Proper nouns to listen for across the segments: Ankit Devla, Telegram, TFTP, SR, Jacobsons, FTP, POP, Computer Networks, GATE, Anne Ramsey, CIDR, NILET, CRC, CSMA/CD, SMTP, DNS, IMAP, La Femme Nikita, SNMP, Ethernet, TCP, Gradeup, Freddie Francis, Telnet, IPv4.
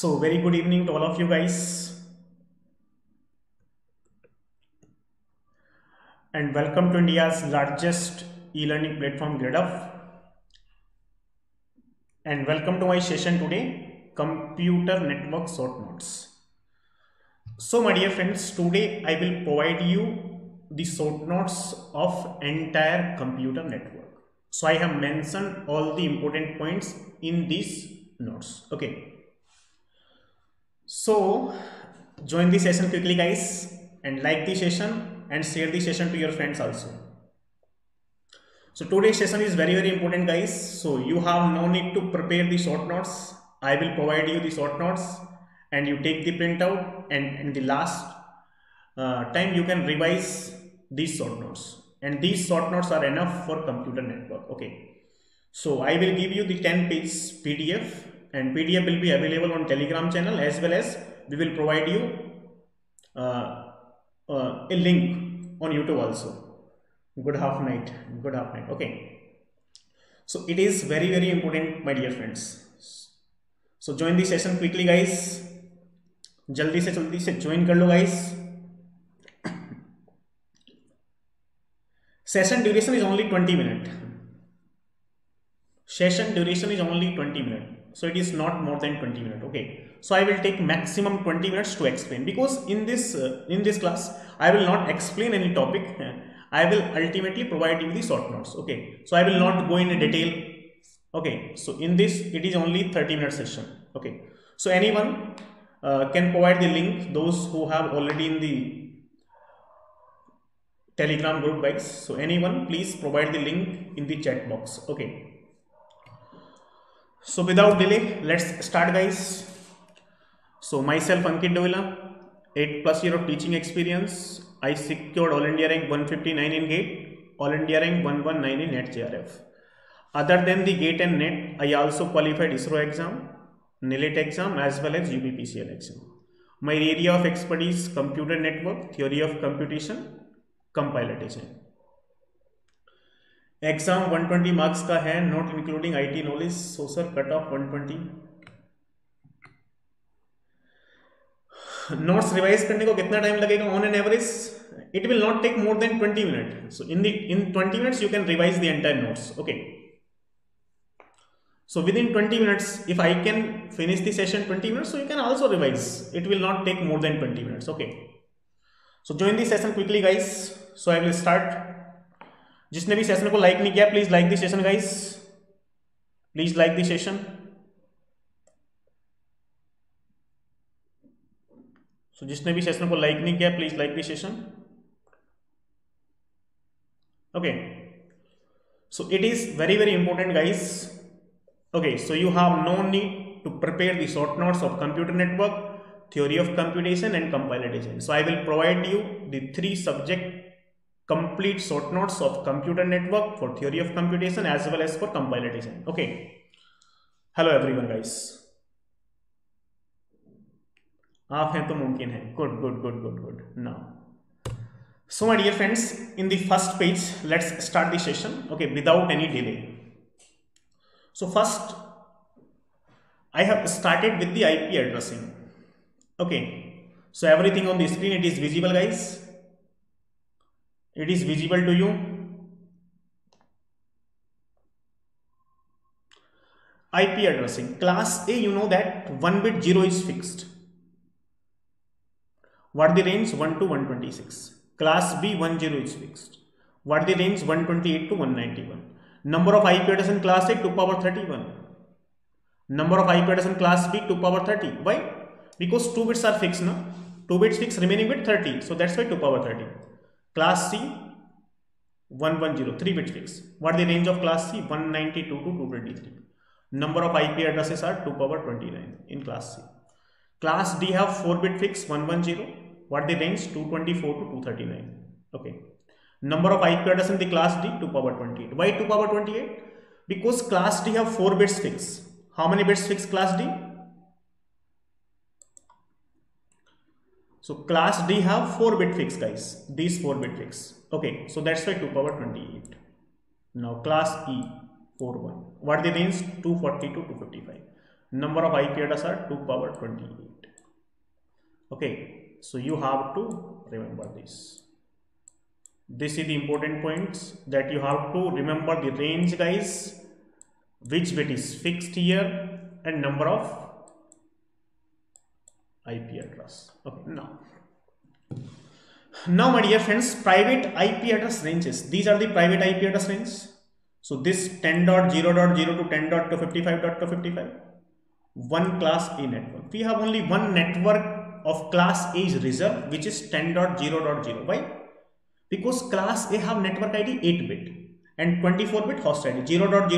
So very good evening to all of you guys, and welcome to India's largest e-learning platform Gradeup, and welcome to my session today, Computer Networks Short Notes. So my dear friends, today I will provide you the short notes of entire computer network. So I have mentioned all the important points in these notes. Okay. So join the session quickly guys, and like the session and share the session to your friends also. So today's session is very, very important guys. So you have no need to prepare the short notes. I will provide you the short notes and you take the printout, and in the last time you can revise these short notes, and these short notes are enough for computer network. Okay. So I will give you the 10-page PDF, and PDF will be available on Telegram channel, as well as we will provide you a link on YouTube also. Good half night. Okay. So it is very, very important my dear friends. So join the session quickly guys. जल्दी से join कर लो guys. Session duration is only 20 minutes. Session duration is only 20 minutes, so it is not more than 20 minutes. Okay, so I will take maximum 20 minutes to explain, because in this class I will not explain any topic. I will ultimately provide you the short notes. Okay, so I will not go in detail. Okay, so in this it is only 30-minute session. Okay, so anyone can provide the link, those who have already in the Telegram group guys. So anyone please provide the link in the chat box. Okay. So without delay, let's start guys. So myself Ankit Devla, 8+ years of teaching experience. I secured All India rank 159 in GATE, All India rank 119 in NET JRF. Other than the GATE and NET, I also qualified ISRO exam, NILET exam, as well as UBPCL exam. My area of expertise: computer network, theory of computation, compiler design. Exam 120 marks का है, not including IT knowledge. So sir cut off 120. Notes revise करने को कितना time लगेगा? On an average it will not take more than 20 minute. So in 20 minutes you can revise the entire notes. Okay, so within 20 minutes if I can finish the session 20 minutes, so you can also revise. It will not take more than 20 minutes. Okay, so join the session quickly guys. So I will start. जिसने भी session को like नहीं किया, please like the session guys. Please like the session. So जिसने भी session को like नहीं किया, please like the session. Okay, so it is very, very important guys. Okay, so you have no need to prepare the short notes of computer network, theory of computation and compiler design. So I will provide you the 3 subject complete short notes of computer network, for theory of computation, as well as for compiler design. Okay. Hello everyone guys. आप हैं तो मुमकिन है. Good. Now, so my dear friends, in the first page, let's start the session. Okay, without any delay. So first, I have started with the IP addressing. Okay. So everything on the screen, it is visible guys. It is visible to you. IP addressing. Class A, you know that 1 bit 0 is fixed. What the range? 1 to 126. Class B, 10 is fixed. What the range? 128 to 191. Number of IP address in class A, 2^31. Number of IP address in class B, 2^30. Why? Because 2 bits are fixed, no? 2 bits fixed, remaining bit 30. So that's why 2^30. Class C, 110, 3-bit fixed. What the range of class C? 192 to 223. Number of IP addresses are 2^29 in class C. Class D have 4-bit fixed, 110. What the range? 224 to 239. Okay. Number of IP addresses in the class D, 2^28. Why 2^28? Because class D have 4 bits fixed. How many bits fixed class D? So class D have 4-bit fixed guys. These 4-bit fixed. Okay, so that's why 2^28. Now class E, 41. What the range? 240 to 255. number of IP address are 2^28. Okay, so you have to remember this. This is the important points that you have to remember, the range guys, which bit is fixed here, and number of IP address. Okay, now my dear friends, private IP address ranges. These are the private IP address range. So this 10.0.0 to 10.255.255. One class A network. We have only one network of class A is reserved, which is 10.0.0. Why? Because class A have network ID 8-bit and 24-bit host ID 0.0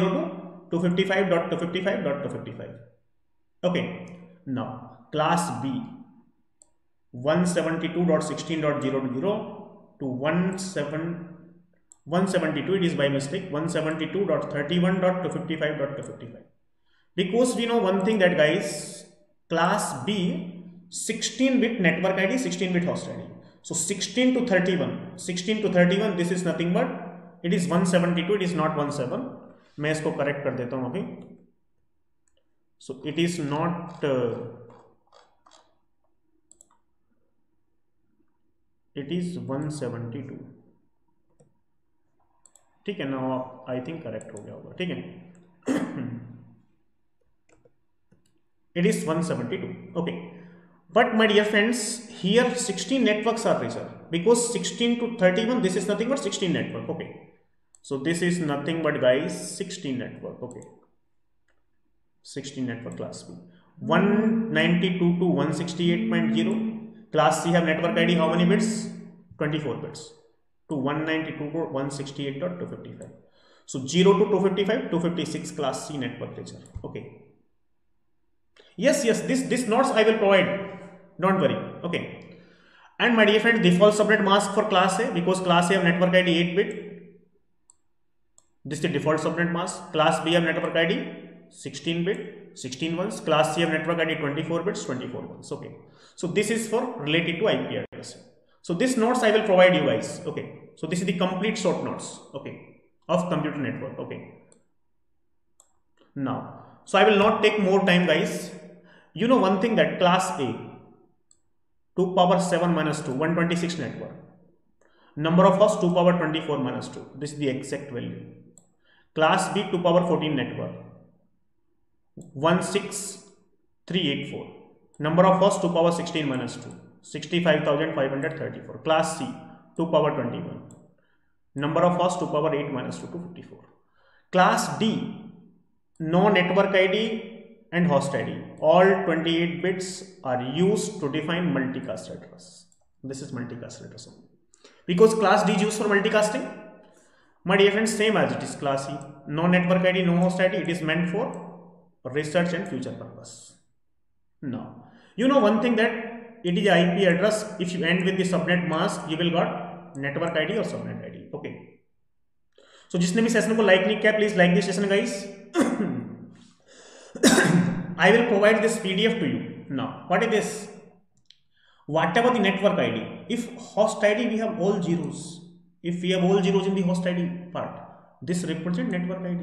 to 255.255.255. Okay. Now class B 172.16.0.0 to 172. It is by mistake 172.31.255.255. Because we know one thing that guys, class B 16-bit network ID, 16-bit host ID. So 16 to 31, this is nothing but it is 172. It is not 17. मैं इसको correct कर देता हूँ अभी. So it is not it is 172. ठीक है ना, I think correct हो गया होगा. ठीक है. It is 172. Okay, but my dear friends, here 16 networks are reserved because 16 to 31. This is nothing but 16 network. Okay, so this is nothing but guys 16 network. Okay, 16 network class B 192 to 168.0. Class C have network ID how many bits? 24 bits to 192 to 168.255. So 0 to 255, 256 class C network reserved. Okay. Yes, this notes I will provide, don't worry. Okay, and my dear friend, default subnet mask for class A, because class A have network ID 8-bit, this is the default subnet mask. Class B have network ID 16-bit, 16 ones. Class C have network ID 24 bits, 24 ones. Okay, so this is for related to IP address. So this notes I will provide you guys. Okay, so this is the complete short notes, okay, of computer network. Okay, now, so I will not take more time guys. You know one thing that class A 2^7 - 2, 126 network, number of hosts 2^24 - 2, this is the exact value. Class B 2^14 network, 16384, number of hosts 2^16 - 2, 65,534. Class C 2^21, number of hosts 2^8 - 2, 254. Class D no network ID and host ID, all 28 bits are used to define multicast address. This is multicast address only. Because class D is used for multicasting, my dear friends, same as it is class E, no network ID, no host ID, it is meant for research and future purpose. Now, you know one thing that it is IP address, if you end with the subnet mask, you will got network ID or subnet ID, okay. So, जिसने भी session को like नहीं किया, please like this session guys. I will provide this PDF to you. Now, what is this? Whatever the network ID, if host ID we have all zeros, if we have all zeros in the host ID part, this represents network ID.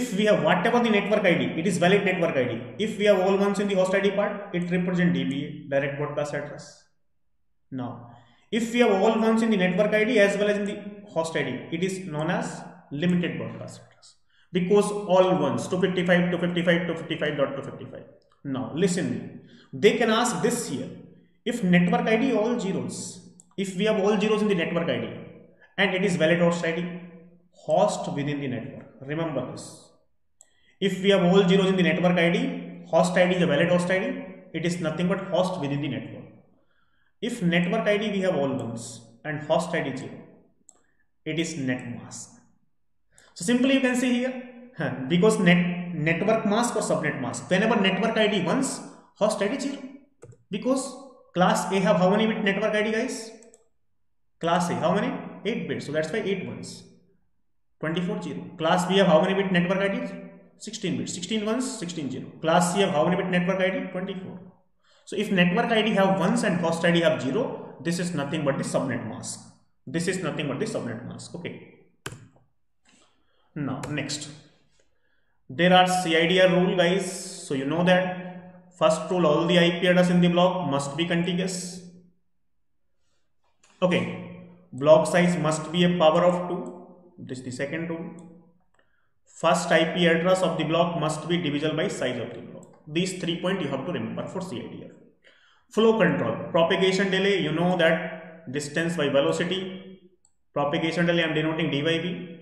If we have whatever the network ID, it is valid network ID. If we have all ones in the host ID part, it represents DBA, direct broadcast address. Now, if we have all ones in the network ID as well as in the host ID, it is known as limited broadcast address. Because all ones 255, 255, 255.255. Now listen me. They can ask this here. If network ID all zeros, if we have all zeros in the network ID and it is valid host ID, host within the network. Remember this. If we have all zeros in the network ID, host ID is a valid host ID. It is nothing but host within the network. If network ID we have all ones and host ID zero, it is net mask. So simply you can see here, because network mask or subnet mask, whenever network ID 1s, host ID 0, because class A have how many bit network ID guys? Class A how many? 8 bits, so that's why 8 ones, 24 0. Class B have how many bit network ID? 16 bits, 16 ones, 16 0. Class C have how many bit network ID? 24. So if network ID have 1s and host ID have 0, this is nothing but the subnet mask. This is nothing but the subnet mask, okay. Now next, There are CIDR rule guys, so you know that. First rule, all the IP address in the block must be contiguous. Okay, block size must be a power of 2. This is the second rule. First IP address of the block must be divisible by size of the block. These 3 points you have to remember for CIDR. Flow control, propagation delay, you know that, distance by velocity. Propagation delay I am denoting D by V.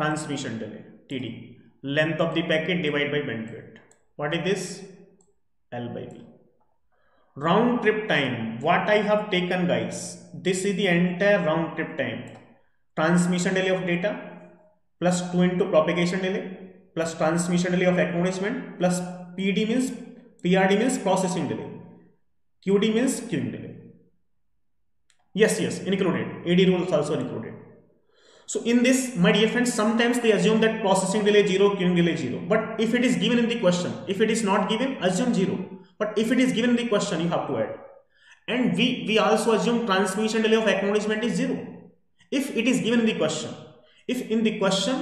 Transmission delay TD. Length of the packet divided by bandwidth. What is this? L by B. Round trip time, what I have taken guys, this is the entire round trip time. Transmission delay of data plus 2 into propagation delay plus transmission delay of acknowledgement plus PD means PRD means processing delay, QD means queuing delay. Yes, included. AD rules also included. So in this, my dear friends, sometimes they assume that processing delay 0, queuing delay 0. But if it is given in the question, if it is not given, assume 0. But if it is given in the question, you have to add. And we also assume transmission delay of acknowledgement is 0. If it is given in the question, if in the question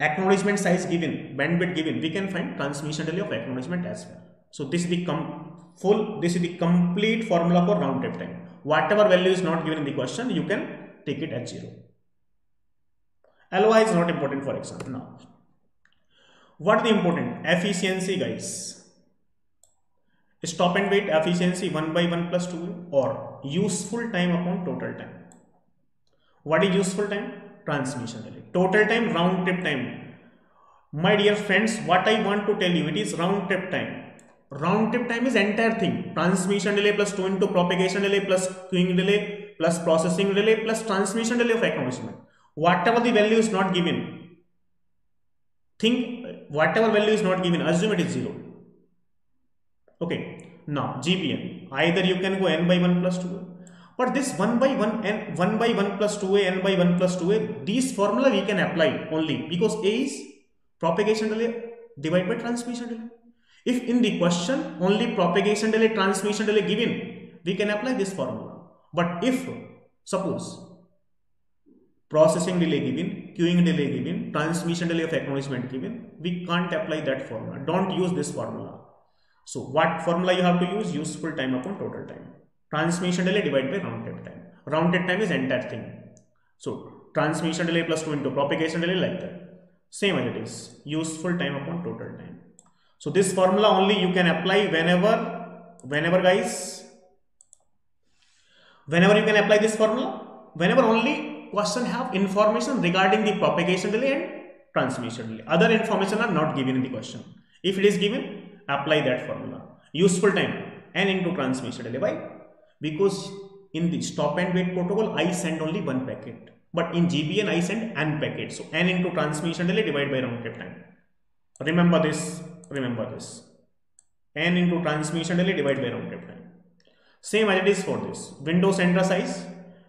acknowledgement size given, bandwidth given, we can find transmission delay of acknowledgement as well. So this is the complete formula for round trip time. Whatever value is not given in the question, you can take it as 0. LOI is not important for example. Now, what is important? Efficiency guys. Stop and wait efficiency 1 by 1 plus 2 or useful time upon total time. What is useful time? Transmission delay. Total time, round trip time. My dear friends, what I want to tell you, it is round trip time. Round trip time is entire thing. Transmission delay plus 2 into propagation delay plus queuing delay plus processing delay plus transmission delay of acknowledgement. Whatever the value is not given, whatever value is not given, assume it is 0. Okay, now GBN, either you can go n by 1 plus 2a, but this 1 by 1 and 1 by 1 plus 2a, n by 1 plus 2a, these formula we can apply only because a is propagation delay divided by transmission delay. If in the question only propagation delay, transmission delay given, we can apply this formula. But if suppose processing delay given, queuing delay given, transmission delay of acknowledgement given, we can't apply that formula. Don't use this formula. So what formula you have to use? Useful time upon total time. Transmission delay divided by round trip time. Round trip time is entire thing. So transmission delay plus 2 into propagation delay, like that. Same as it is. Useful time upon total time. So this formula only you can apply whenever you can apply this formula, whenever only question have information regarding the propagation delay and transmission delay. Other information are not given in the question. If it is given, apply that formula. Useful time n into transmission delay. Why? Because in the stop and wait protocol, I send only 1 packet. But in GBN, I send n packets. So n into transmission delay divided by round trip time. Remember this. Remember this, n into transmission delay divided by round trip time. Same as it is for this window center size,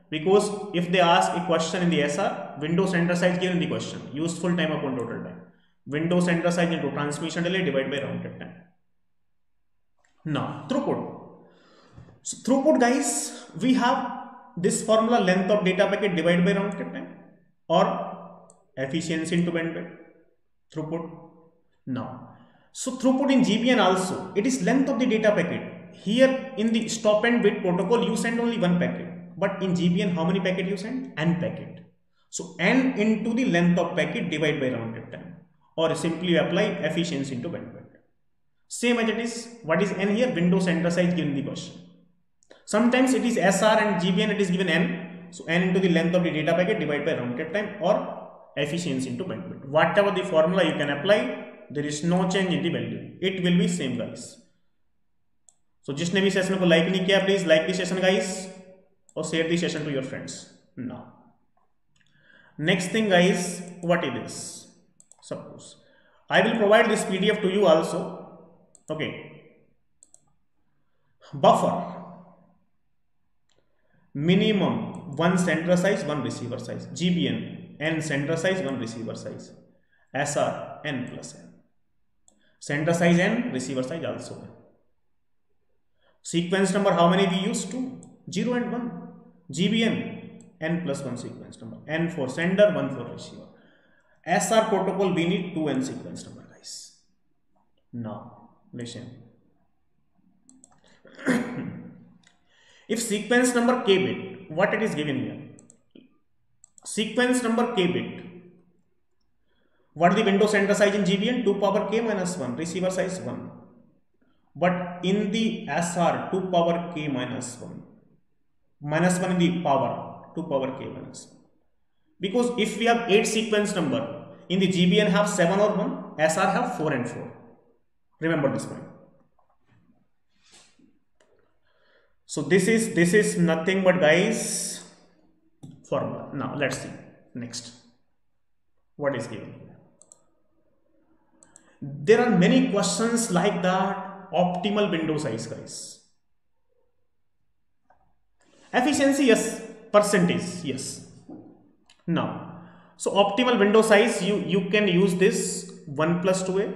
because if they ask a question in the SR, window center size given in the question, useful time upon total time, window center size into transmission delay divided by round trip time. Now throughput. So throughput guys, we have this formula, length of data packet divided by round trip time, or efficiency into bandwidth, throughput. Now, so throughput in GBN also, it is length of the data packet. Here in the stop and wait protocol, you send only 1 packet. But in GBN, how many packet you send? N packet. So n into the length of packet divided by round trip time. Or simply apply efficiency into bandwidth. Same as it is. What is n here? Window center size given the question. Sometimes it is SR and GBN, it is given n. So n into the length of the data packet divided by round trip time or efficiency into bandwidth. Whatever the formula you can apply, there is no change in the value. It will be same guys. So जिसने भी session को like नहीं किया, please like the session guys और share the session to your friends. Now next thing guys, what is this? Suppose I will provide this PDF to you also. Okay, buffer minimum 1 sender size 1 receiver size. GBN n sender size 1 receiver size. SR n plus n. Sender size n, receiver size also n. Sequence number, how many we use? 2, 0 and 1. GBN, n plus 1 sequence number. N for sender, 1 for receiver. SR protocol, we need 2n sequence number, guys. Now, listen. If sequence number k bit, what it is given here? Sequence number k bit. What the window center size in GBN? 2 power k minus 1. Receiver size 1. But in the SR, 2 power k minus 1. Minus 1 in the power, 2 power k minus 1. Because if we have 8 sequence number, in the GBN have 7 or 1, SR have 4 and 4. Remember this point. So this is nothing but, guys, formula. Now let's see next what is given here. There are many questions like that. Optimal window size, guys. Efficiency, yes. Percentage, yes. Now, so optimal window size, you can use this 1 plus 2a.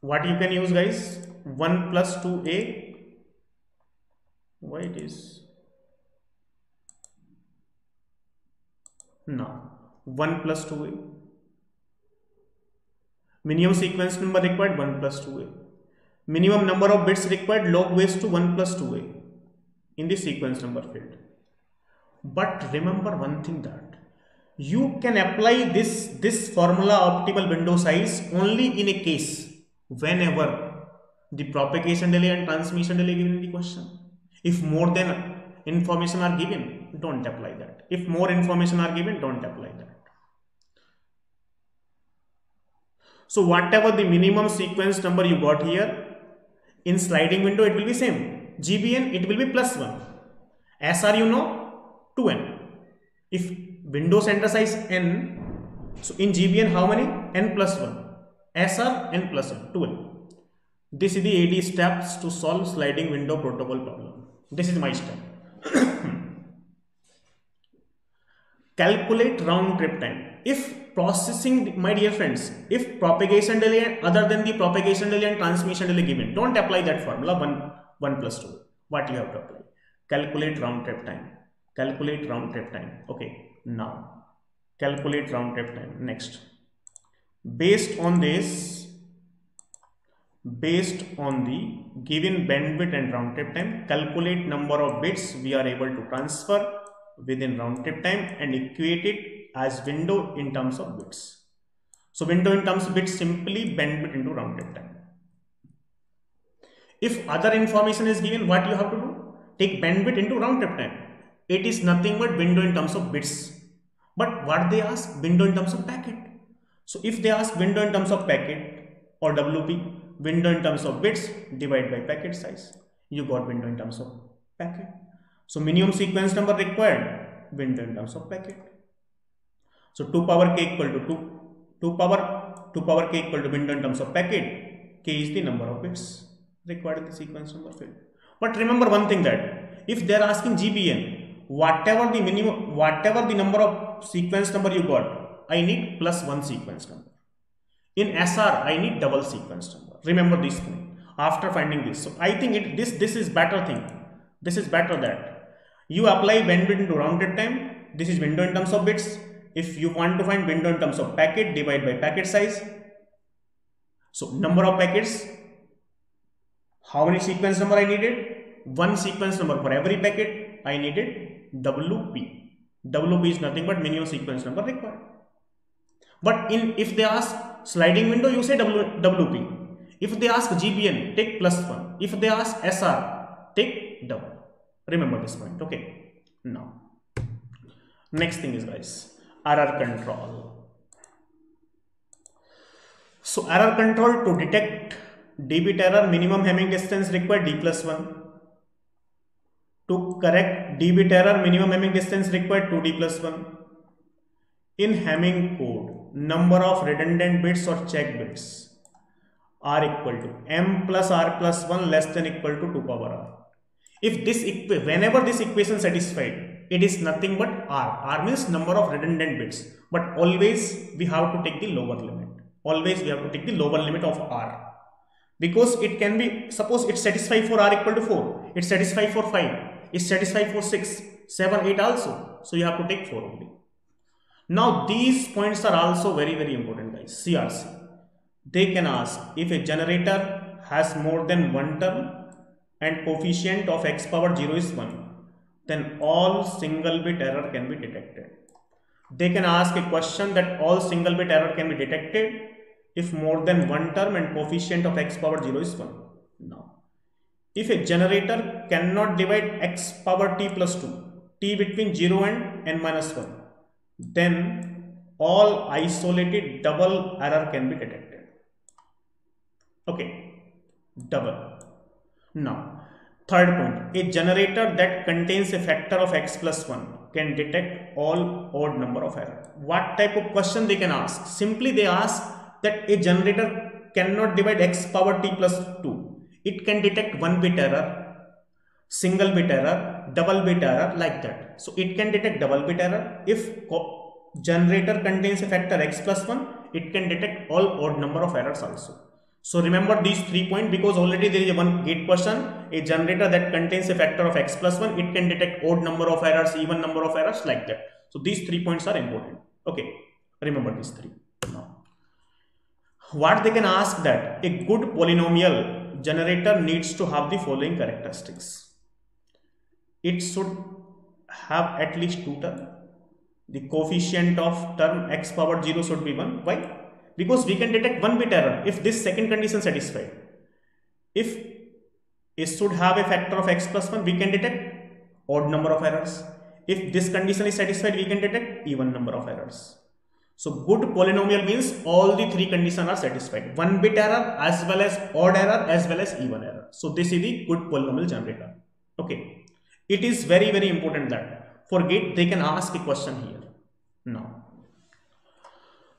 What you can use, guys? 1 plus 2a. Why it is? Now 1 plus 2a. Minimum sequence number required, 1 plus 2a. Minimum number of bits required, log ways to 1 plus 2a in the sequence number field. But remember one thing, that you can apply this formula optimal window size only in a case whenever the propagation delay and transmission delay given in the question. If more than information are given, don't apply that. If more information are given, don't apply that. So whatever the minimum sequence number you got here, in sliding window it will be same. GBN it will be +1. SR, you know, 2n. If window center size n, so in GBN how many? n plus 1. SR n plus 1, 2n. This is the 80 steps to solve sliding window protocol problem. This is my step. Calculate round trip time. If processing, my dear friends, if propagation delay other than the propagation delay and transmission delay given, don't apply that formula 1 plus 2. What you have to apply? Calculate round trip time. Calculate round trip time. Okay, now calculate round trip time. Next, based on the given bandwidth and round trip time, calculate number of bits we are able to transfer within round trip time and equate it as window in terms of bits. So window in terms of bits, simply bandwidth into round trip time. If other information is given, what you have to do? Take bandwidth into round trip time. It is nothing but window in terms of bits. But what they ask? Window in terms of packet. So if they ask window in terms of packet, or WP, window in terms of bits, divide by packet size. You got window in terms of packet. So minimum sequence number required, window in terms of packet. So 2 power k equal to window in terms of packet. K is the number of bits required in the sequence number field. But remember one thing, that if they are asking GBN, whatever the number of sequence number you got, I need +1 sequence number. In SR, I need double sequence number. Remember this thing after finding this. So I think this is better thing. This is better, that you apply bandwidth into rounded time. This is window in terms of bits. If you want to find window in terms of packet, divide by packet size. So number of packets, how many sequence number I needed? 1 sequence number for every packet. I needed WP. WP is nothing but minimum sequence number required. But if they ask sliding window, you say WP. If they ask GBN, take +1. If they ask SR, take double. Remember this point. Okay. Now, next thing is, guys, error control. So error control, to detect D-bit error, minimum Hamming distance required, D+1. To correct D-bit error, minimum Hamming distance required, 2D+1. In Hamming code, number of redundant bits or check bits are equal to M+R+1 less than equal to 2 power R. If whenever this equation satisfied, it is nothing but R. R means number of redundant bits. But always we have to take the lower limit. Always we have to take the lower limit of R. Because it can be, suppose it satisfies for R equal to 4, it satisfies for 5, it satisfies for 6, 7, 8 also. So you have to take 4 only. Now these points are also very, very important, guys. CRC, they can ask if a generator has more than one term and coefficient of x power 0 is 1, then all single bit error can be detected. They can ask a question that all single bit error can be detected if more than one term and coefficient of x power 0 is 1. Now, if a generator cannot divide x power t plus 2, t between 0 and n minus 1, then all isolated double error can be detected. Okay, double. Now, third point, a generator that contains a factor of x plus 1 can detect all odd number of error. What type of question they can ask? Simply they ask that a generator cannot divide x power t plus 2. It can detect 1-bit error, single bit error, double bit error, like that. So it can detect double bit error. If generator contains a factor x plus 1, it can detect all odd number of errors also. So remember these 3 points, because already there is a one gate question. A generator that contains a factor of x plus 1, it can detect odd number of errors, even number of errors, like that. So these 3 points are important. Okay, remember these 3. Now, what they can ask that a good polynomial generator needs to have the following characteristics. It should have at least 2 terms. The coefficient of term x power 0 should be 1. Why? Because we can detect 1-bit error if this second condition satisfied. If it should have a factor of x plus 1, we can detect odd number of errors. If this condition is satisfied, we can detect even number of errors. So good polynomial means all the 3 conditions are satisfied. 1-bit error as well as odd error as well as even error. So this is the good polynomial generator. Okay. It is very, very important that for GATE they can ask a question here. Now,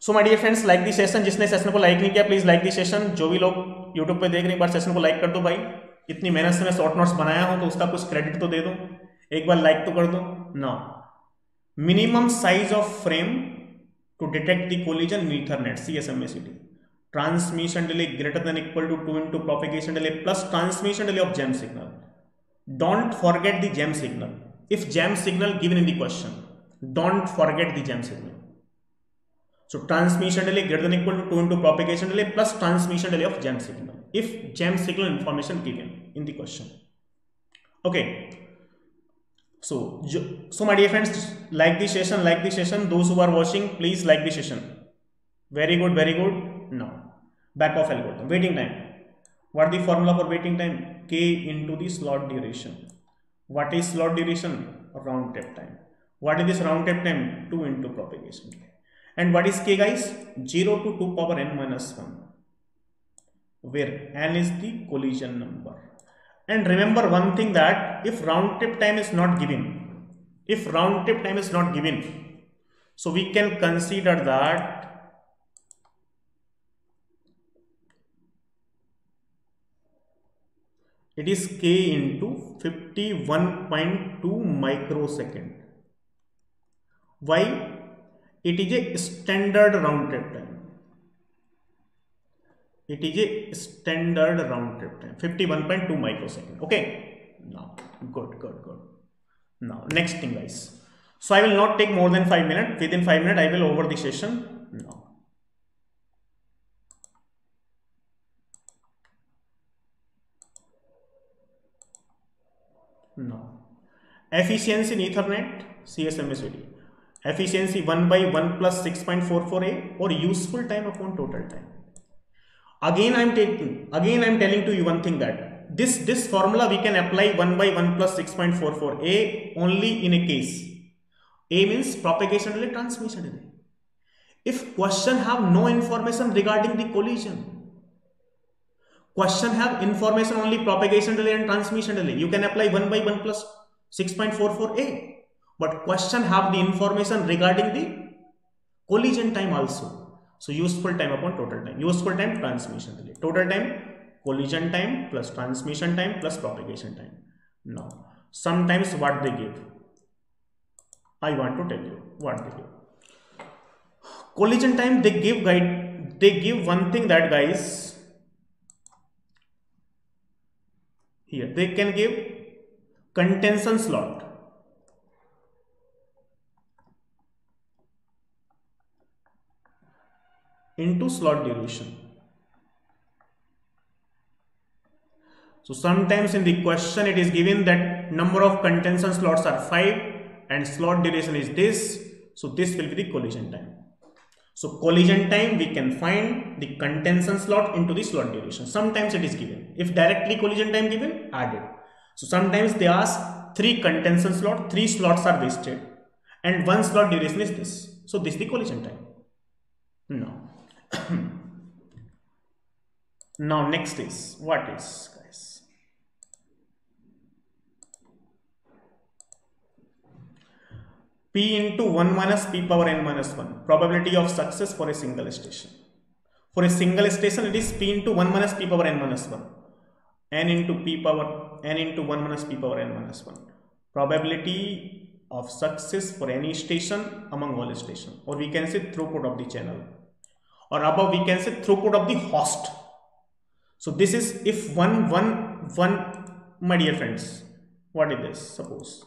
so my dear friends, like this session. जिसने session को like नहीं किया please like this session. जो भी लोग YouTube पे देख रहे हैं, एक बार सेशन को लाइक कर दो भाई. इतनी मेहनत से मैं शॉर्ट नोट्स बनाया हूं तो उसका कुछ क्रेडिट तो दे दो, एक बार लाइक तो कर दो. Now, minimum size of frame to detect the collision Ethernet CSMA/CD. Transmission delay greater than equal to 2 into propagation delay plus transmission delay of jam signal. Don't forget the jam signal. If jam signal given in the question, don't forget the jam signal. So transmission delay greater than equal to 2 into propagation delay plus transmission delay of jam signal. If jam signal information given in the question. Okay. So my dear friends, like this session, like this session. Those who are watching, please like this session. Very good, very good. Now, back off algorithm. Waiting time. What is the formula for waiting time? K × the slot duration. What is slot duration? Round trip time. What is this round trip time? 2 into propagation delay. And what is k, guys? 0 to 2 power n minus 1, where n is the collision number. And remember one thing, that if round trip time is not given, so we can consider that it is K × 51.2 microsecond. Why? It is a standard round trip time. 51.2 microsecond. Okay. Now, good. Now, next thing, guys. So I will not take more than 5 minutes. Within 5 minutes, I will over the session. Now, efficiency in Ethernet CSMA/CD. Efficiency 1/1 + 6.44a और useful time upon total time. Again I am telling to you one thing that this formula we can apply 1/1 + 6.44a only in a case. a means propagation delay, transmission delay. If question have no information regarding the collision, question have information only propagation delay and transmission delay, you can apply 1/1 + 6.44a. But question have the information regarding the collision time also. So useful time upon total time. Useful time, transmission delay. Total time, collision time plus transmission time plus propagation time. Now, sometimes what they give, I want to tell you what they give. Collision time, they give guide. They give one thing that, guys, here they can give contention slot. into slot duration. So sometimes in the question it is given that number of contention slots are 5 and slot duration is this. So this will be the collision time. So collision time we can find the contention slot into the slot duration. Sometimes it is given. If directly collision time given, add it. So sometimes they ask 3 contention slots, 3 slots are wasted and 1 slot duration is this. So this is the collision time. Now, now next is what is, guys? P into 1 minus P power n minus 1. Probability of success for a single station. For a single station it is P into 1 minus P power n minus 1. N into P power n into 1 minus P power n minus 1. Probability of success for any station among all stations, or we can say throughput of the channel, or above we can say throughput of the host. So this is if my dear friends, what is this? Suppose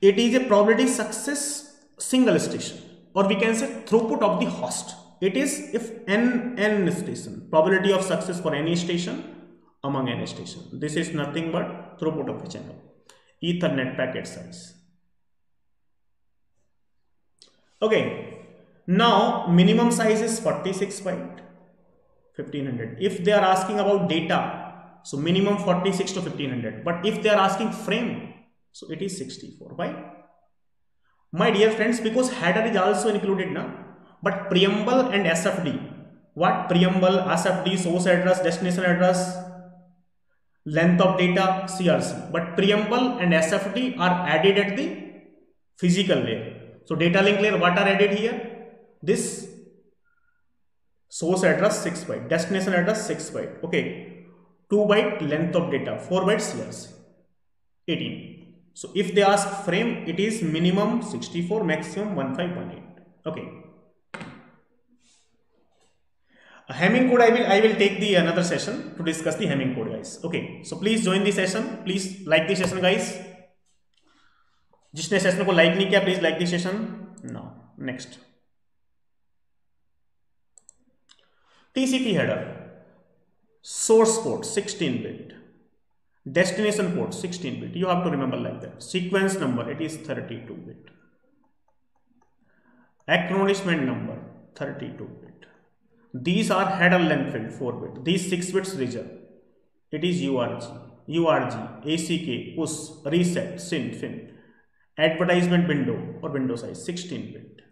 it is a probability success single station, or we can say throughput of the host. It is if n station, probability of success for any station among any station. This is nothing but throughput of the channel. Ethernet packet size. Okay, now minimum size is 46 byte 1500. If they are asking about data, so minimum 46 to 1500, but if they are asking frame, so it is 64 byte. My dear friends, because header is also included now. But preamble and SFD, what preamble, SFD, source address, destination address, length of data, CRC. But preamble and SFD are added at the physical layer. So data link layer, what are added here? This source address 6 byte, destination address 6 byte, okay, 2 byte length of data, 4 byte CRC, 18. So if they ask frame, it is minimum 64, maximum 1518. Okay. Hamming code I will take the another session to discuss the Hamming code, guys. Okay, so please join the session, please like the session, guys. जिसने session को like नहीं किया please like the session now. Next TCP header, source port 16 bit, destination port 16 bit, you have to remember like that. Sequence number it is 32 bit, acknowledgement number 32 bit. These are header length field 4 bit. These 6 bits reserved. It is URG, ACK, push, reset, send, fin, advertisement window or window size 16 bit,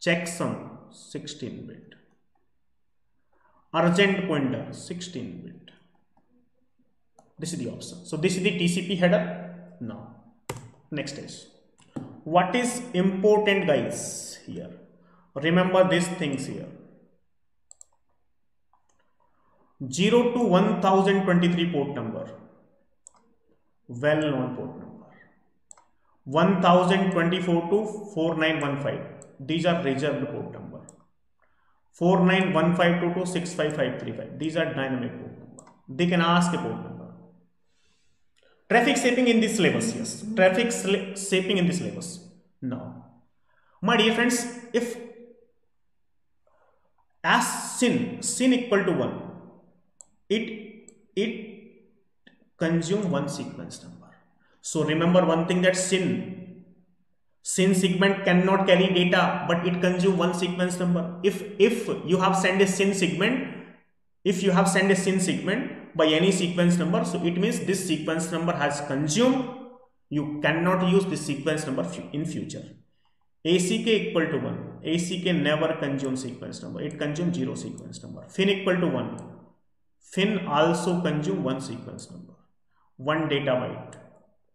checksum 16 bit, urgent pointer 16 bit. This is the option. So this is the TCP header. Now, next is what is important, guys, here. Remember these things here. 0 to 1023 port number, well known port number. 1024 to 4915, these are reserved port number. 49152 to 65535, these are dynamic port number. They can ask a port number. Traffic shaping in this syllabus, yes. Traffic shaping in this syllabus. Now, my dear friends, if as sin equal to 1, it consume 1 sequence number. So remember one thing, that sin segment cannot carry data, but it consume 1 sequence number. If you have sent a sin segment, if you have sent a sin segment by any sequence number, so it means this sequence number has consumed. You cannot use this sequence number in future. ACK equal to 1, ACK never consume sequence number, it consume 0 sequence number. Fin equal to 1, fin also consume 1 sequence number. 1 data byte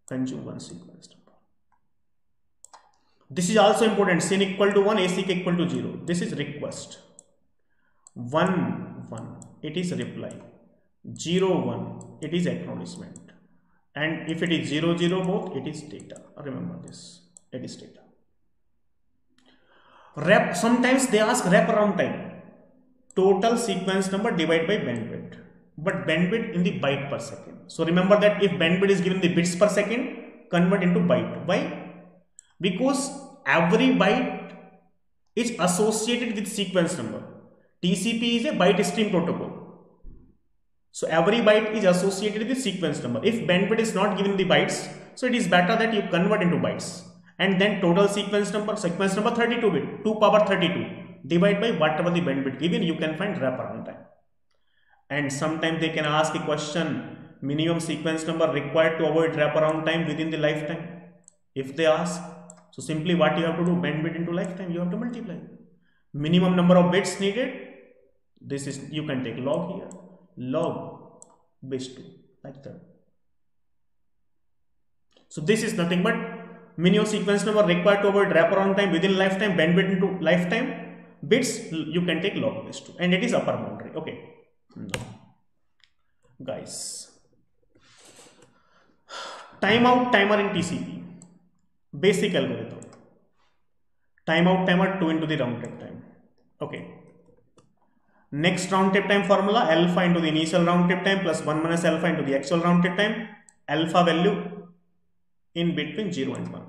consume 1 sequence number. This is also important. Sin equal to 1, ACK equal to 0, this is request. 1 1, it is reply. 0 1, it is acknowledgement, and if it is 0 0 both, it is data. Remember this, it is data. Wrap, sometimes they ask wraparound time, total sequence number divided by bandwidth, but bandwidth in the byte per second. So remember that if bandwidth is given the bits per second, convert into byte. Why? Because every byte is associated with sequence number. TCP is a byte stream protocol. So every byte is associated with sequence number. If bandwidth is not given the bytes, so it is better that you convert into bytes. And then total sequence number 32 bit, 2 power 32, divide by whatever the bandwidth given, you can find wraparound time. And sometimes they can ask a question, minimum sequence number required to avoid wraparound time within the lifetime. If they ask, so simply what you have to do, bandwidth into lifetime, you have to multiply. Minimum number of bits needed, this is, you can take log here, log base 2, like that. So this is nothing but minimum sequence number required to avoid wraparound time within lifetime, bandwidth into lifetime, bits you can take log base 2, and it is upper boundary. Okay, now guys, timeout timer in TCP, basic algorithm. Timeout timer 2 into the round trip time. Okay, next round trip time formula, alpha into the initial round trip time plus 1 minus alpha into the actual round trip time, alpha value in between 0 and 1.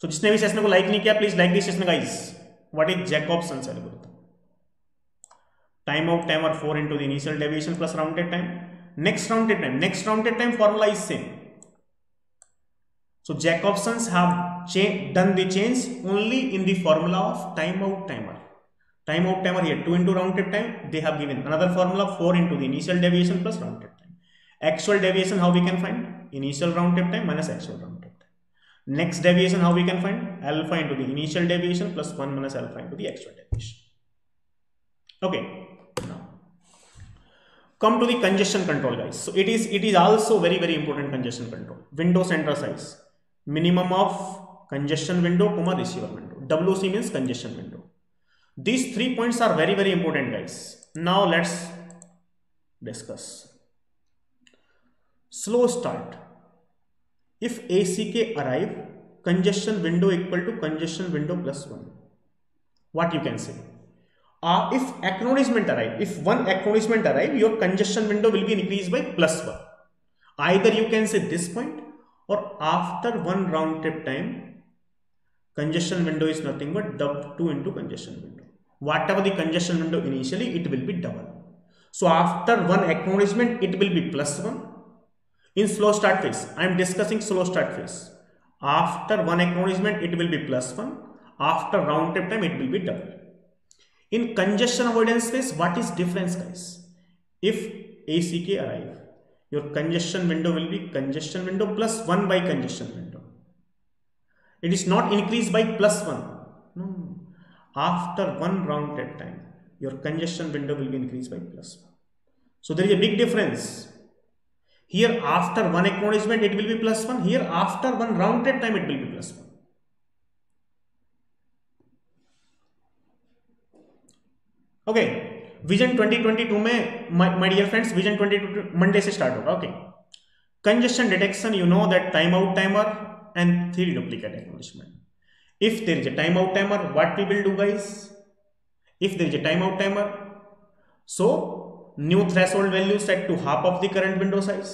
So जिसने भी session को like नहीं किया please like this session guys. What is Jacobson's algorithm? Time out timer 4 into the initial deviation plus rounded time, next rounded time. Next rounded time formula is same. So Jacobsons have done the change only in the formula of timeout timer. Timeout timer here 2 into round trip time, they have given another formula 4 into the initial deviation plus round trip time. Actual deviation how we can find? Initial round trip time minus actual round trip time. Next deviation how we can find? Alpha into the initial deviation plus 1 minus alpha into the actual deviation. Okay, now come to the congestion control guys. So it is also very, very important, congestion control. Window center size, minimum of congestion window comma receiver window. WC means congestion window. These 3 points are very, very important guys. Now let's discuss. Slow start. If ACK arrive, congestion window equal to congestion window plus 1. What you can say? If acknowledgement arrive, if one acknowledgement arrive, your congestion window will be increased by plus 1. Either you can say this point, or after one round trip time, congestion window is nothing but W2 into congestion window. Whatever the congestion window initially, it will be double. So after one acknowledgement, it will be plus 1. In slow start phase, I am discussing slow start phase. After one acknowledgement, it will be plus 1. After round trip time, it will be double. In congestion avoidance phase, what is difference guys? If ACK arrive, your congestion window will be congestion window plus 1 by congestion window. It is not increased by plus 1. No. After one round trip time, your congestion window will be increased by plus 1. So there is a big difference. Here after one acknowledgement, it will be plus 1. Here after one round trip time, it will be plus 1. Okay, vision 2022 में my dear friends, vision 2022 Monday से start होगा. Okay, congestion detection, you know that time out timer and 3 duplicate acknowledgement. If there is a time out timer, what we will do guys? If there is a time out timer, so new threshold value set to half of the current window size.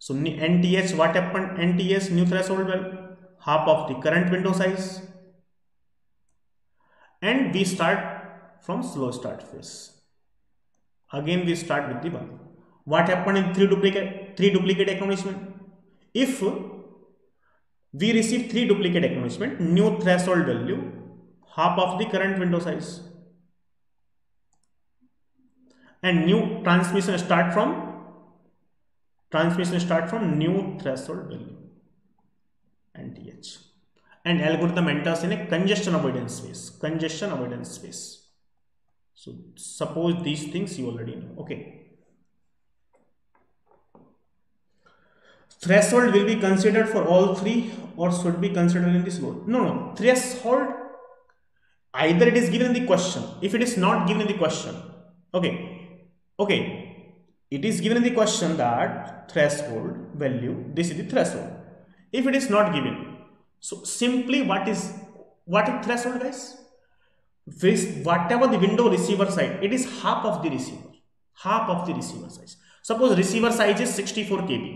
So NTH, what happened? NTH new threshold value half of the current window size, and we start from slow start phase. Again we start with the 1. What happened in 3 duplicate acknowledgement? If we receive 3 duplicate acknowledgement, new threshold value half of the current window size, and new transmission start from new threshold value NTH, and algorithm enters in a congestion avoidance phase. So suppose these things you already know. Okay, threshold will be considered for all 3, or should be considered in this mode? No, threshold either it is given in the question. If it is not given in the question, okay, it is given in the question that threshold value, this is the threshold. If it is not given, so simply what is threshold guys? With whatever the window receiver side, it is half of the receiver size. Suppose receiver size is 64 KB,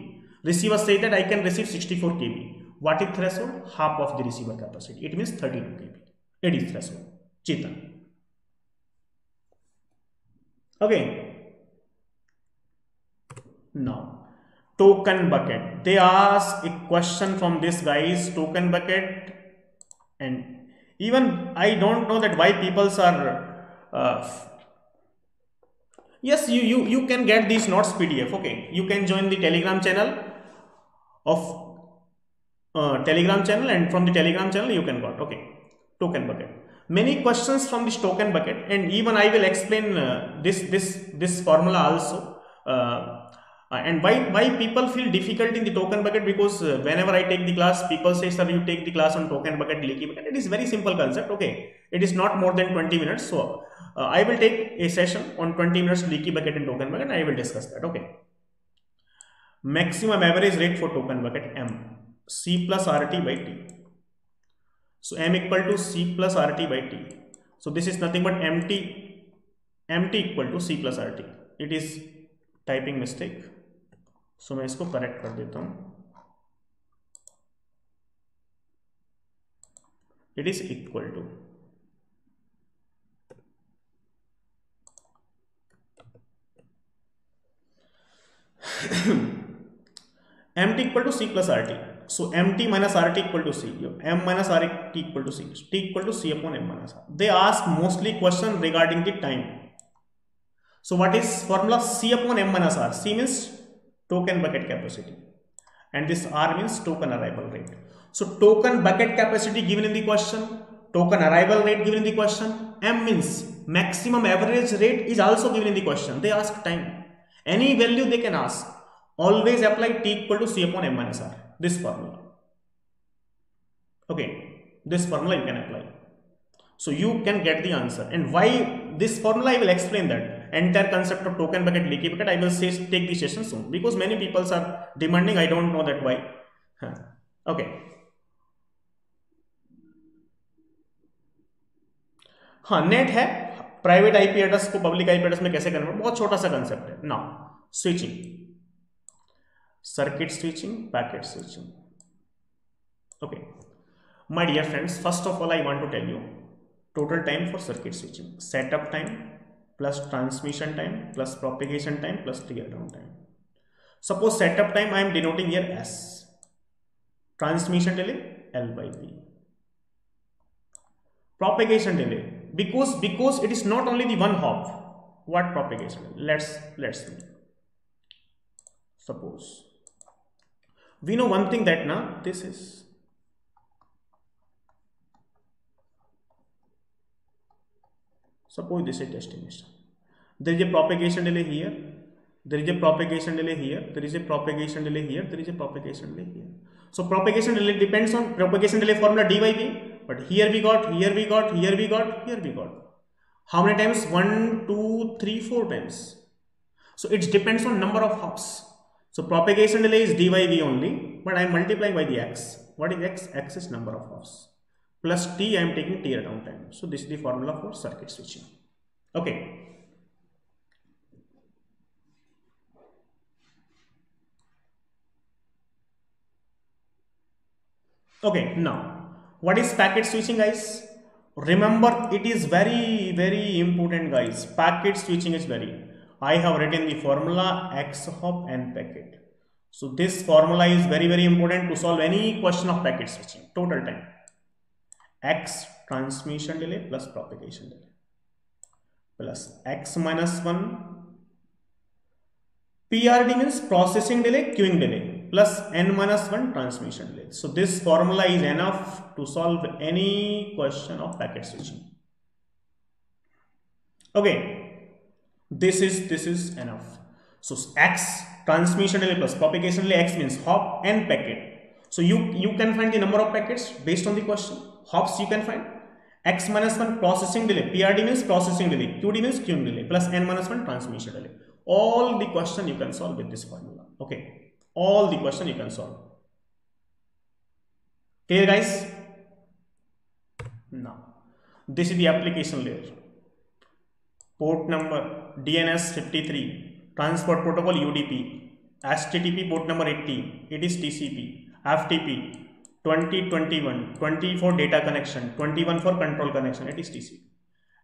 Receiver says that I can receive 64 KB. What is threshold? Half of the receiver capacity. It means 32 KB. It is threshold. Cheetah. Okay. Now, token bucket. They ask a question from this guy's token bucket, and even I don't know that why people are. Yes, you can get these notes PDF. Okay, you can join the Telegram channel of Telegram channel, and from the Telegram channel you can got okay token bucket. Many questions from this token bucket, and even I will explain this formula also. And why people feel difficult in the token bucket, because whenever I take the class, people say, sir, you take the class on token bucket, leaky bucket. It is very simple concept. Okay, it is not more than 20 minutes. So I will take a session on 20 minutes leaky bucket and token bucket. I will discuss that. Okay. Maximum average rate for token bucket M, C plus RT by T. So M equal to C plus RT by T. So this is nothing but MT equal to C plus RT. It is typing mistake, so मैं इसको correct कर देता हूं. It is equal to M T equal to C plus R T. So M T minus R T equal to C, M minus R T equal to C, T equal to C upon M minus R. They ask mostly question regarding the time. So what is formula? C upon M minus R. C means token bucket capacity, and this R means token arrival rate. So token bucket capacity given in the question, token arrival rate given in the question, M means maximum average rate is also given in the question. They ask time, any value they can ask. Always apply T equal to C upon M minus R, this formula. Okay, this formula you can apply, so you can get the answer. And why this formula, I will explain that entire concept of token bucket, leaky bucket. I will say take the session soon, because many people are demanding. I don't know that why. Okay. हाँ, NAT है, private IP address को public IP address में कैसे convert, बहुत छोटा सा concept है. Now switching, circuit switching, packet switching. Okay my dear friends, first of all I want to tell you total time for circuit switching. Setup time plus transmission time plus propagation time plus tear down time. Suppose setup time I am denoting here S, transmission delay L by P, propagation delay, because it is not only the one hop. What propagation delay? Let's see. Suppose we know one thing that now this is suppose this is destination. There is a propagation delay here, there is a propagation delay here, there is a propagation delay here, there is a propagation delay here. So propagation delay depends on propagation delay formula d by p. But here we got, here we got, here we got, here we got. How many times? 1 2 3 4 times. So it depends on number of hops. So propagation delay is d by v only, but I am multiplying by the x. What is x? X is number of hops. Plus T, I am taking tear down time. So this is the formula for circuit switching. Okay. Okay. Now, what is packet switching, guys? Remember, it is very, very important, guys. Packet switching is very. I have written the formula X hop N packet. So this formula is very, very important to solve any question of packet switching. Total time. X transmission delay plus propagation delay plus x minus 1 PRD means processing delay, queuing delay, plus n minus 1 transmission delay. So this formula is enough to solve any question of packet switching. Okay, this is enough. So x transmission delay plus propagation delay, x means hop, n packet. So you can find the number of packets based on the question. Hops you can find. X minus 1 processing delay, PRD means processing delay, QD means queuing delay, plus n minus 1 transmission delay. All the question you can solve with this formula. Okay, all the question you can solve. Clear, guys? Now this is the application layer. Port number DNS 53, transport protocol UDP, HTTP port number 80, it is TCP, FTP 2021, 20 for data connection, 21 for control connection, it is TCP,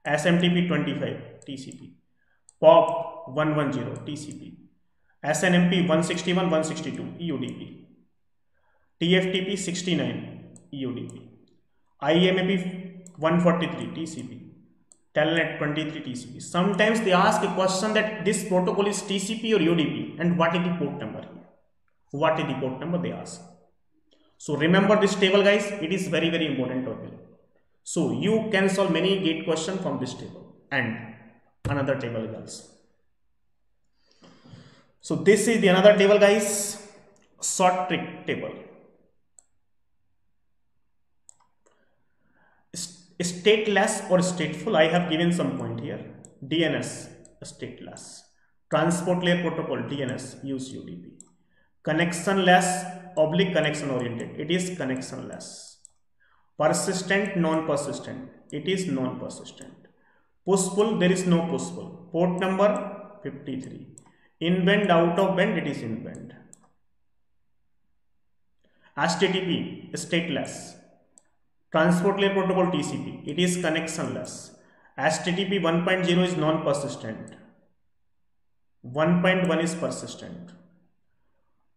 SMTP 25, TCP, POP 110, TCP, SNMP 161, 162, UDP, TFTP 69, UDP, IMAP 143, TCP, Telnet 23, TCP. Sometimes they ask a question that this protocol is TCP or UDP and what is the port number here? What is the port number they ask? So remember this table guys, it is very very important topic. So you can solve many gate question from this table and another table guys. So this is the another table guys, short trick table. Stateless or stateful, I have given some point here. DNS, stateless. Transport layer protocol, DNS, use UDP. Connectionless, / connection oriented, it is connectionless. Persistent, non-persistent, it is non-persistent. Push-pull, there is no push-pull. Port number 53. In-band, out-of-band, it is in-band. HTTP, stateless. Transport layer protocol TCP, it is connectionless. HTTP 1.0 is non-persistent. 1.1 is persistent.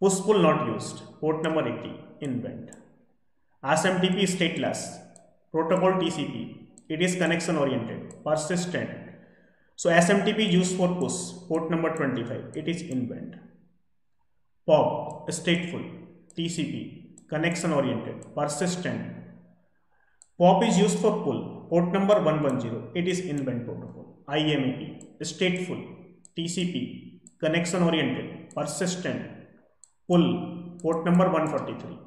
Push-pull not used. Port number 80, in-band. SMTP stateless. Protocol TCP, it is connection oriented. Persistent. So SMTP used for push. Port number 25, it is in-band. POP, stateful. TCP, connection oriented. Persistent. POP is used for pull, port number 110, it is in-band protocol. IMAP, stateful, TCP, connection oriented, persistent, pull, port number 143,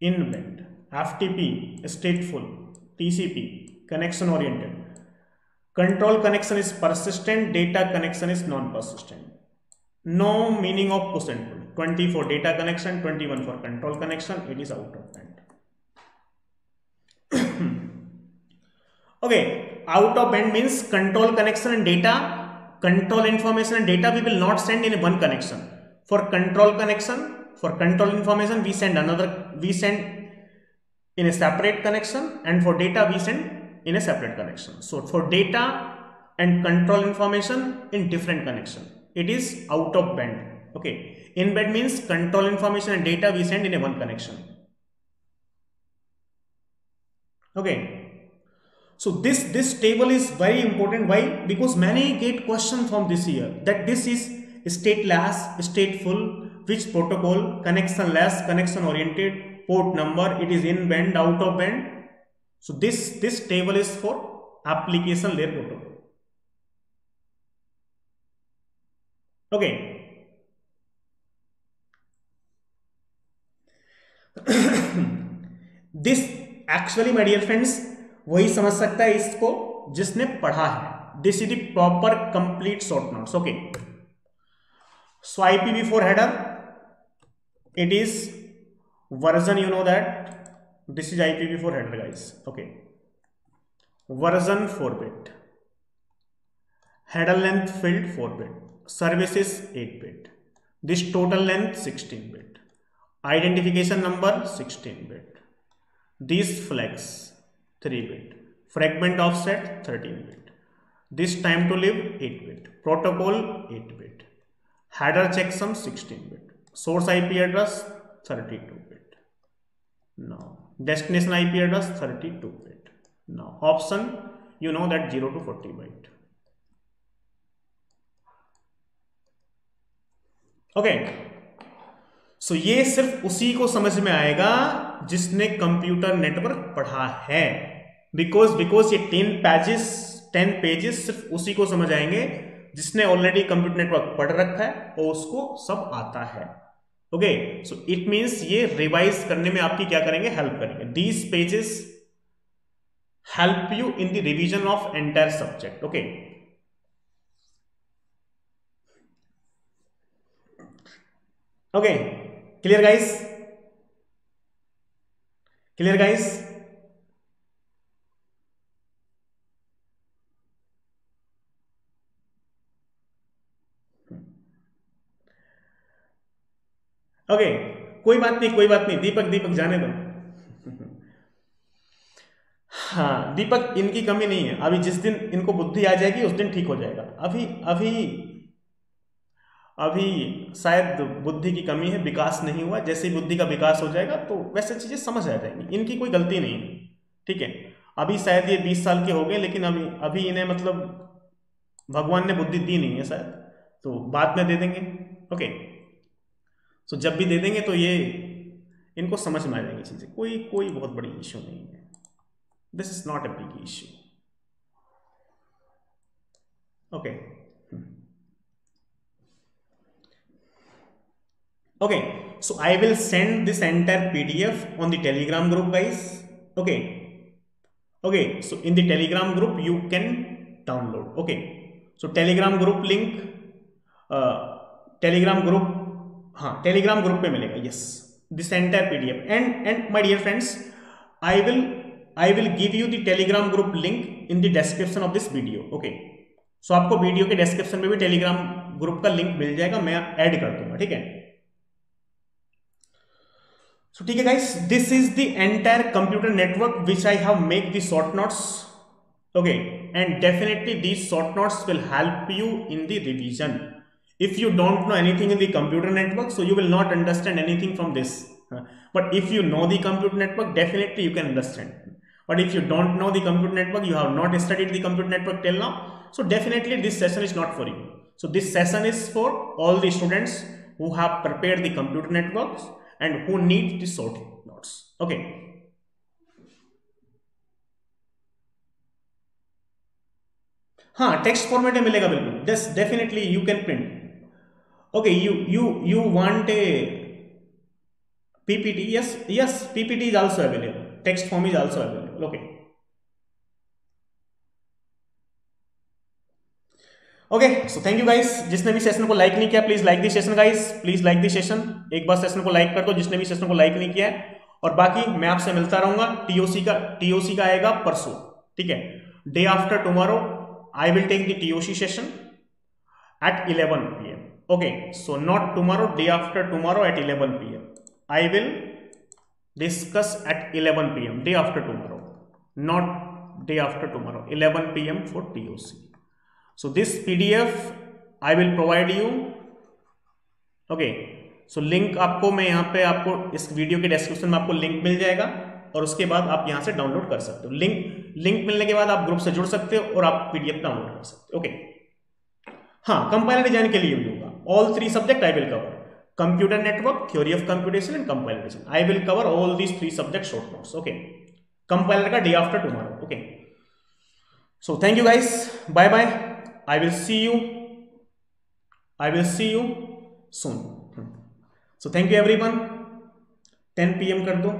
in-band. FTP, stateful, TCP, connection oriented. Control connection is persistent, data connection is non-persistent. No meaning of push and pull, 20 for data connection, 21 for control connection, it is out of band. Okay, out of band means control connection and data, control information and data we will not send in one connection. For control connection, for control information we send another, we send in a separate connection, and for data we send in a separate connection. So for data and control information in different connection, it is out of band. Okay, in band means control information and data we send in a one connection. Okay. So this table is very important. Why? Because many gate question from this year that this is stateless, stateful, which protocol, connectionless, connection oriented, port number, it is in band, out of band. So this table is for application layer protocol. Okay. This actually my dear friends वही समझ सकता है इसको जिसने पढ़ा है. This is the proper complete short notes. Okay, so IPv4 header, it is version, you know that this is IPv4 header guys. Okay, version 4 bit, header length field 4 bit, services 8 bit, this total length 16 bit, identification number 16 bit, this flags 3 bit, fragment offset 13 bit, this time to live 8 bit, protocol 8 bit, header checksum 16 bit, source IP address 32 bit, now destination IP address 32 bit, now option you know that 0 to 40 byte. Okay, so ये सिर्फ उसी को समझ में आएगा जिसने computer network पढ़ा है, बिकॉज ये 10 पेजेस सिर्फ उसी को समझ आएंगे जिसने ऑलरेडी कंप्यूटर नेटवर्क पढ़ रखा है और उसको सब आता है. ओके, सो इट मींस ये रिवाइज करने में आपकी क्या करेंगे, हेल्प करेंगे. These pages help you in the revision of entire subject. Okay, okay, clear guys, clear guys. Okay, कोई बात नहीं दीपक जाने दो। हाँ दीपक, इनकी कमी नहीं है, अभी जिस दिन इनको बुद्धि आ जाएगी उस दिन ठीक हो जाएगा। अभी शायद बुद्धि की कमी है, विकास नहीं हुआ। जैसे ही बुद्धि का विकास हो जाएगा तो वैसे चीज़ें समझ आ जाएंगी, इनकी कोई गलती नहीं है, ठीक है। अभी शायद ये 20 साल के हो गए, लेकिन अभी इन्हें मतलब भगवान ने बुद्धि दी नहीं है शायद, तो बाद में दे देंगे। ओके, तो जब भी दे देंगे तो ये इनको समझ में आ जाएंगी चीज़ें, कोई बहुत बड़ी इशू नहीं है। This is not a big issue. Okay. Okay. So I will send this entire PDF on the Telegram group, guys. Okay. Okay. So in the Telegram group you can download. Okay. So Telegram group link. Telegram group. हाँ, Telegram group पे मिलेगा. Yes. This entire PDF. And my dear friends, I will give you the Telegram group link in the description of this video. Okay. So आपको video के description में भी Telegram group का link मिल जाएगा, मैं ऐड कर दूंगा, ठीक है। So ठीक है guys, this is the entire computer network which I have made the short notes. Okay, and definitely these short notes will help you in the revision. If you don't know anything in the computer network, so you will not understand anything from this. But if you know the computer network, definitely you can understand. But if you don't know the computer network, you have not studied the computer network till now, so definitely this session is not for you. So this session is for all the students who have prepared the computer networks and who need the short notes. Okay. हाँ, text format में मिलेगा बिल्कुल। Yes, definitely you can print. Okay, you want a PPT? Yes, PPT is also available. Text form is also available. Okay, so thank you guys. जिसने भी session को like नहीं किया, please like the session guys, please like the session, एक बार session को like कर दो जिसने भी सेशन को लाइक नहीं किया है। और बाकी मैं आपसे मिलता रहूंगा। टीओसी का आएगा परसों, ठीक है। Day after tomorrow I will take the TOC session at 11 PM. Okay, so not tomorrow, day after tomorrow at 11 PM I will discuss at 11 PM day after tomorrow, not day after tomorrow, 11 PM for TOC. So this PDF I will provide you. Okay, so link आपको मैं यहाँ पे आपको इस video के description में आपको link मिल जाएगा और उसके बाद आप यहाँ से डाउनलोड कर सकते हो। लिंक मिलने के बाद आप ग्रुप से जुड़ सकते हो और आप PDF डाउनलोड कर सकते हो। ओके, हाँ, कंपाइलर डिजाइन के लिए भी होगा। All 3 subject I will cover: computer network, theory of computation and compilation. I will cover all these 3 subjects short notes. Okay, compiler ka day after tomorrow. Okay, so thank you guys, bye bye. I will see you soon. So thank you everyone. 10 PM kar do.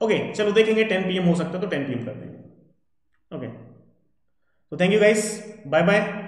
Okay, chalo dekhenge 10 PM ho sakta hai to 10 PM kar denge. Okay, so thank you guys, bye bye.